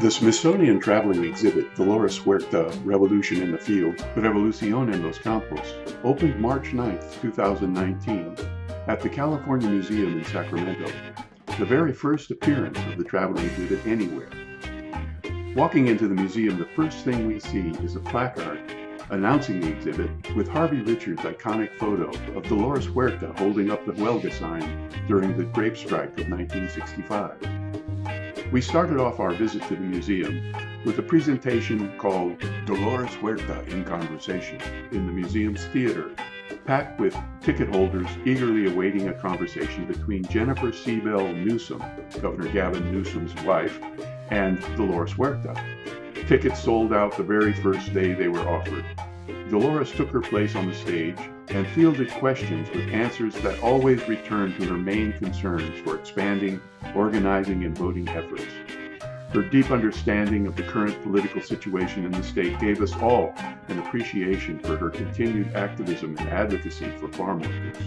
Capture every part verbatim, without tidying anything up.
The Smithsonian traveling exhibit, Dolores Huerta, Revolution in the Field, Revolución en los Campos, opened March ninth, two thousand nineteen, at the California Museum in Sacramento, the very first appearance of the traveling exhibit anywhere. Walking into the museum, the first thing we see is a placard announcing the exhibit with Harvey Richards' iconic photo of Dolores Huerta holding up the Huelga sign during the grape strike of nineteen sixty-five. We started off our visit to the museum with a presentation called Dolores Huerta in Conversation in the museum's theater, packed with ticket holders eagerly awaiting a conversation between Jennifer Seabell Newsom, Governor Gavin Newsom's wife, and Dolores Huerta. Tickets sold out the very first day they were offered. Dolores took her place on the stage and fielded questions with answers that always returned to her main concerns for expanding, organizing, and voting efforts. Her deep understanding of the current political situation in the state gave us all an appreciation for her continued activism and advocacy for farm workers.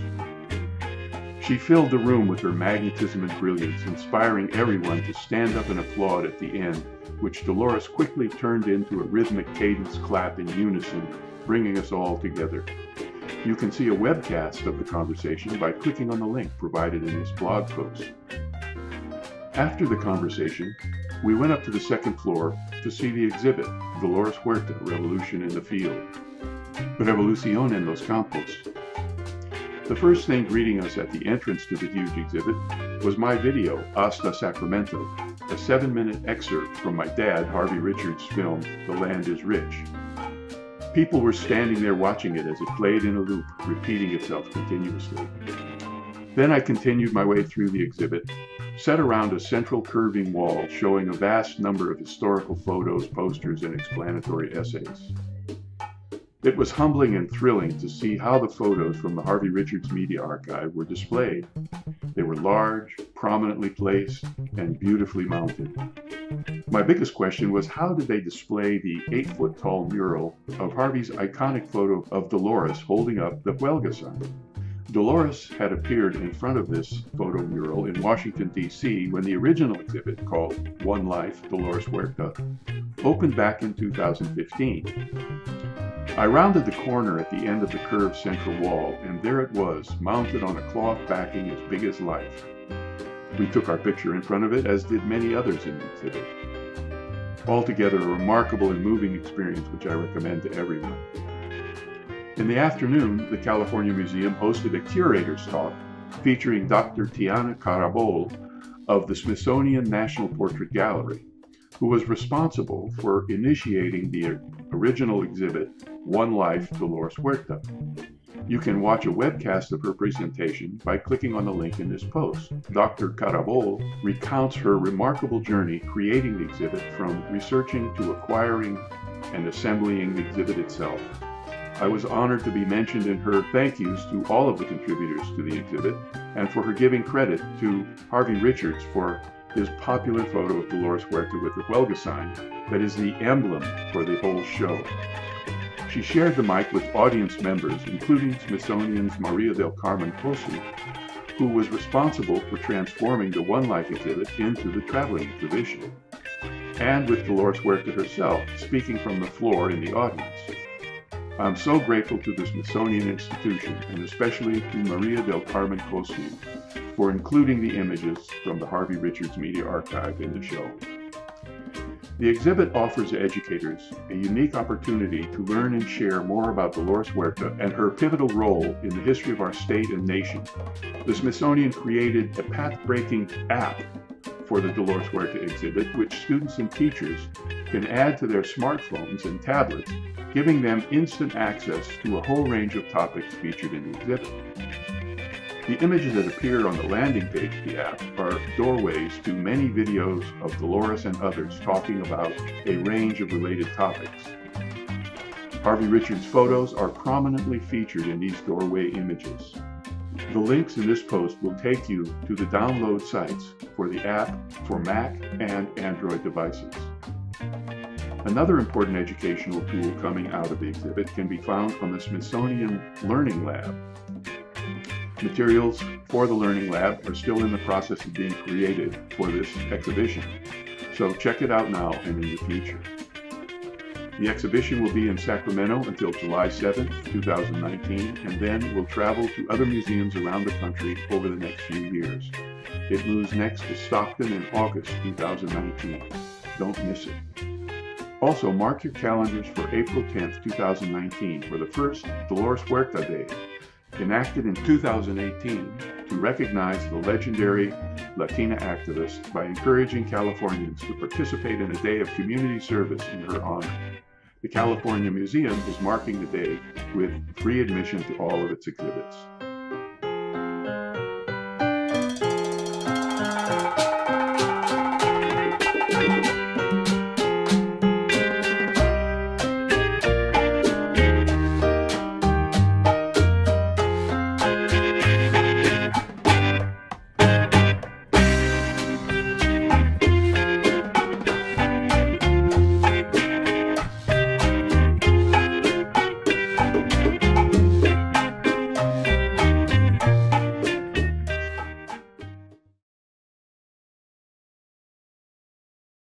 She filled the room with her magnetism and brilliance, inspiring everyone to stand up and applaud at the end, which Dolores quickly turned into a rhythmic cadence clap in unison, bringing us all together. You can see a webcast of the conversation by clicking on the link provided in this blog post. After the conversation, we went up to the second floor to see the exhibit, Dolores Huerta, Revolution in the Field, Revolución en los Campos. The first thing greeting us at the entrance to the huge exhibit was my video, Hasta Sacramento, a seven-minute excerpt from my dad, Harvey Richards' film, The Land is Rich. People were standing there watching it as it played in a loop, repeating itself continuously. Then I continued my way through the exhibit, set around a central curving wall showing a vast number of historical photos, posters, and explanatory essays. It was humbling and thrilling to see how the photos from the Harvey Richards Media Archive were displayed. They were large, prominently placed, and beautifully mounted. My biggest question was, how did they display the eight-foot-tall mural of Harvey's iconic photo of Dolores holding up the Huelga sign? Dolores had appeared in front of this photo mural in Washington, D C when the original exhibit, called One Life, Dolores Huerta, opened back in two thousand fifteen. I rounded the corner at the end of the curved central wall, and there it was, mounted on a cloth backing as big as life. We took our picture in front of it, as did many others in the exhibit. Altogether, a remarkable and moving experience which I recommend to everyone. In the afternoon, the California Museum hosted a curator's talk featuring Doctor Tiana Carabol of the Smithsonian National Portrait Gallery, who was responsible for initiating the original exhibit, One Life, Dolores Huerta. You can watch a webcast of her presentation by clicking on the link in this post. Doctor Carabol recounts her remarkable journey creating the exhibit, from researching to acquiring and assembling the exhibit itself. I was honored to be mentioned in her thank yous to all of the contributors to the exhibit, and for her giving credit to Harvey Richards for his popular photo of Dolores Huerta with the Huelga sign that is the emblem for the whole show. She shared the mic with audience members, including Smithsonian's Maria del Carmen Posse, who was responsible for transforming the One Life exhibit into the traveling exhibition, and with Dolores Huerta herself speaking from the floor in the audience. I'm so grateful to the Smithsonian Institution, and especially to Maria del Carmen Posse, for including the images from the Harvey Richards Media Archive in the show. The exhibit offers educators a unique opportunity to learn and share more about Dolores Huerta and her pivotal role in the history of our state and nation. The Smithsonian created a path-breaking app for the Dolores Huerta exhibit, which students and teachers can add to their smartphones and tablets, giving them instant access to a whole range of topics featured in the exhibit. The images that appear on the landing page of the app are doorways to many videos of Dolores and others talking about a range of related topics. Harvey Richards' photos are prominently featured in these doorway images. The links in this post will take you to the download sites for the app for Mac and Android devices. Another important educational tool coming out of the exhibit can be found on the Smithsonian Learning Lab. Materials for the Learning Lab are still in the process of being created for this exhibition, So check it out now and in the future. The exhibition will be in Sacramento until July seventh, two thousand nineteen, and then will travel to other museums around the country over the next few years. It moves next to Stockton in August two thousand nineteen. Don't miss it. Also, mark your calendars for April tenth, two thousand nineteen, for the first Dolores Huerta Day, enacted in two thousand eighteen to recognize the legendary Latina activist by encouraging Californians to participate in a day of community service in her honor. The California Museum is marking the day with free admission to all of its exhibits.